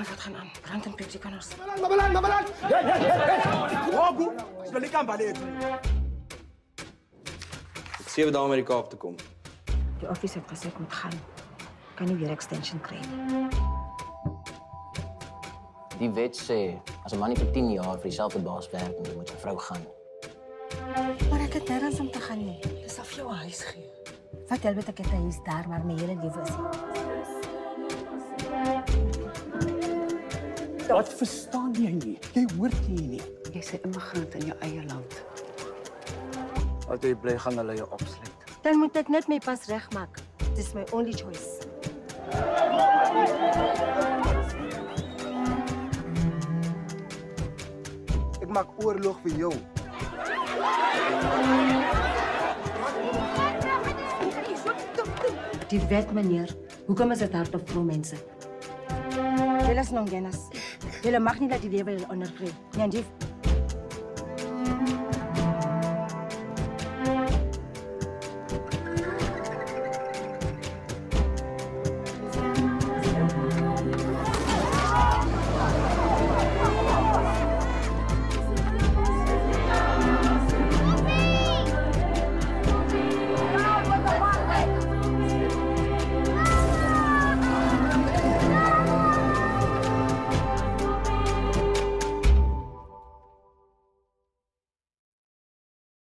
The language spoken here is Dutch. ما فاتحين عم برانتن بيبتي كانرس بلان ما بلان ما بلان هاجو بلي كان بعدين تسيب ده أمريكا أبتكم الأوفيس بقصيك متخان كانوا بير extension krijgen. Die wet sê, als een man niet voor 10 jaar voor diezelfde baas werkt, dan moet zijn vrouw gaan. Maar ik heb nergens om te gaan nie. Dis af jou huis gee. Vertel weet ek het hy is daar, maar my hele lewe is nie. Wat verstaan jy nie? Jy hoort nie nie. Jy's 'n immigrant in jou eie land. As jy bly gaan hulle jou opsluit. Dan moet ek net my pas regmaak. Dis my only choice. Ek maak oorlog vir jou. Die wet, meneer, hoekom is het hard op vrouw mensen? Jullie zijn ongenas. Jullie mag niet dat die lewe jullie onderbreekt.